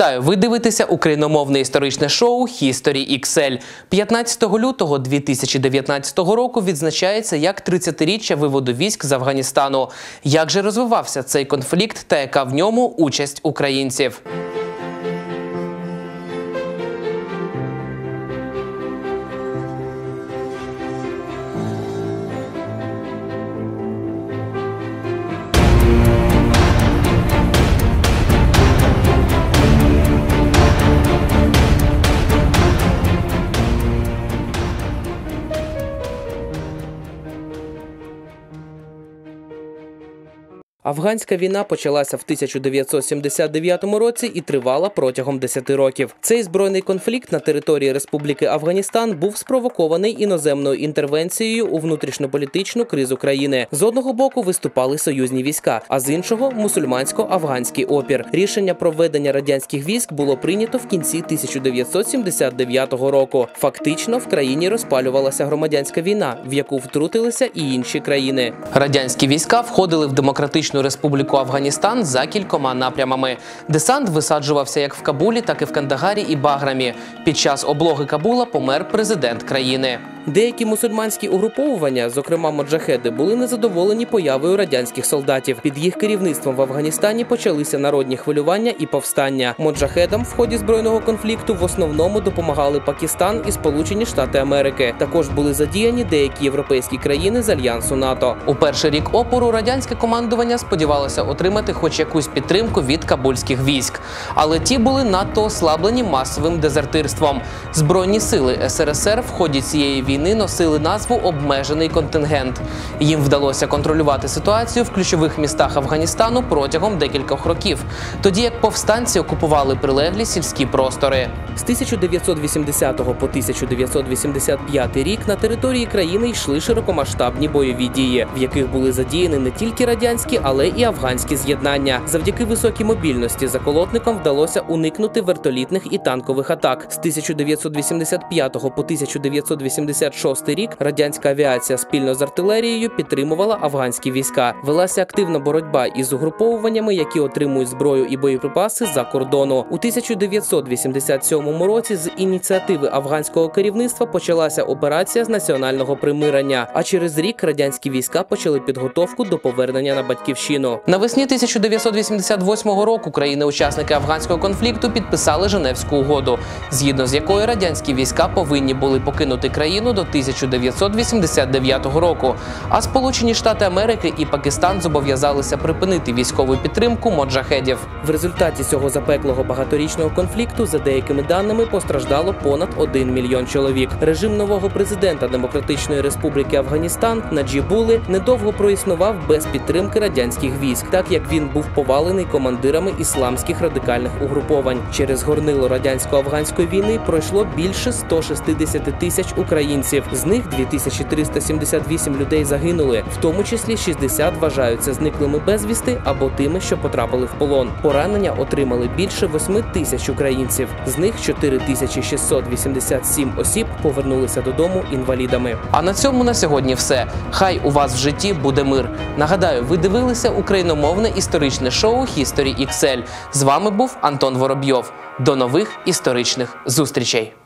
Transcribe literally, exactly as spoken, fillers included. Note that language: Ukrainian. Вітаю! Ви дивитеся україномовне історичне шоу «History ікс ель». п'ятнадцятого лютого дві тисячі дев'ятнадцятого року відзначається як тридцятиріччя виводу військ з Афганістану. Як же розвивався цей конфлікт та яка в ньому участь українців? Афганська війна почалася в тисяча дев'ятсот сімдесят дев'ятому році і тривала протягом десяти років. Цей збройний конфлікт на території Республіки Афганістан був спровокований іноземною інтервенцією у внутрішньополітичну кризу країни. З одного боку виступали союзні війська, а з іншого – мусульмансько-афганський опір. Рішення про введення радянських військ було прийнято в кінці тисяча дев'ятсот сімдесят дев'ятого року. Фактично в країні розпалювалася громадянська війна, в яку втрутилися і інші країни. Радянські війська входили в демократичну Республіку Афганістан за кількома напрямами. Десант висаджувався як в Кабулі, так і в Кандагарі і Баграмі. Під час облоги Кабула помер президент країни. Деякі мусульманські угруповування, зокрема моджахеди, були незадоволені появою радянських солдатів. Під їх керівництвом в Афганістані почалися народні хвилювання і повстання. Моджахедам в ході збройного конфлікту в основному допомагали Пакистан і Сполучені Штати Америки. Також були задіяні деякі європейські країни з альянсу НАТО. У перший рік опору радянське командування сподівалося отримати хоч якусь підтримку від кабульських військ. Але ті були надто ослаблені масовим дезертирством. Збройні сили ес ер ес ер в ході цієї війни носили назву «Обмежений контингент». Їм вдалося контролювати ситуацію в ключових містах Афганістану протягом декількох років, тоді як повстанці окупували прилеглі сільські простори. З тисяча дев'ятсот вісімдесятого по тисяча дев'ятсот вісімдесят п'ятий рік на території країни йшли широкомасштабні бойові дії, в яких були задіяні не тільки радянські, але і афганські з'єднання. Завдяки високій мобільності заколотникам вдалося уникнути вертолітних і танкових атак. З тисяча дев'ятсот вісімдесят п'ятого по тисяча дев'ятсот вісімдесят шостий рік радянська авіація спільно з артилерією підтримувала афганські війська. Велася активна боротьба із угруповуваннями, які отримують зброю і боєприпаси з-за кордону. У тисяча дев'ятсот вісімдесят сьомому році з ініціативи афганського керівництва почалася операція з національного примирення, а через рік радянські війська почали підготовку до повернення на батьківщину. Навесні тисяча дев'ятсот вісімдесят восьмого року країни-учасники афганського конфлікту підписали Женевську угоду, згідно з якою радянські війська повинні були покинути країну до тисяча дев'ятсот вісімдесят дев'ятого року, а Сполучені Штати Америки і Пакистан зобов'язалися припинити військову підтримку моджахедів. В результаті цього запеклого багаторічного конфлікту, за деякими даними, постраждало понад один мільйон чоловік. Режим нового президента Демократичної Республіки Афганістан Наджибули недовго проіснував без підтримки радянських військ, так як він був повалений командирами ісламських радикальних угруповань. Через горнило радянсько-афганської війни пройшло більше ста шістдесяти тисяч українців. З них дві тисячі триста сімдесят вісім людей загинули, в тому числі шістдесят вважаються зниклими безвісти або тими, що потрапили в полон. Поранення отримали більше восьми тисяч українців. З них чотири тисячі шістсот вісімдесят сім осіб повернулися додому інвалідами. А на цьому на сьогодні все. Хай у вас в житті буде мир. Нагадаю, ви дивилися україномовне історичне шоу «History ікс ель». З вами був Антон Воробйов. До нових історичних зустрічей!